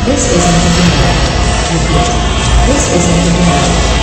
This isn't the game. Repeat. This isn't the game.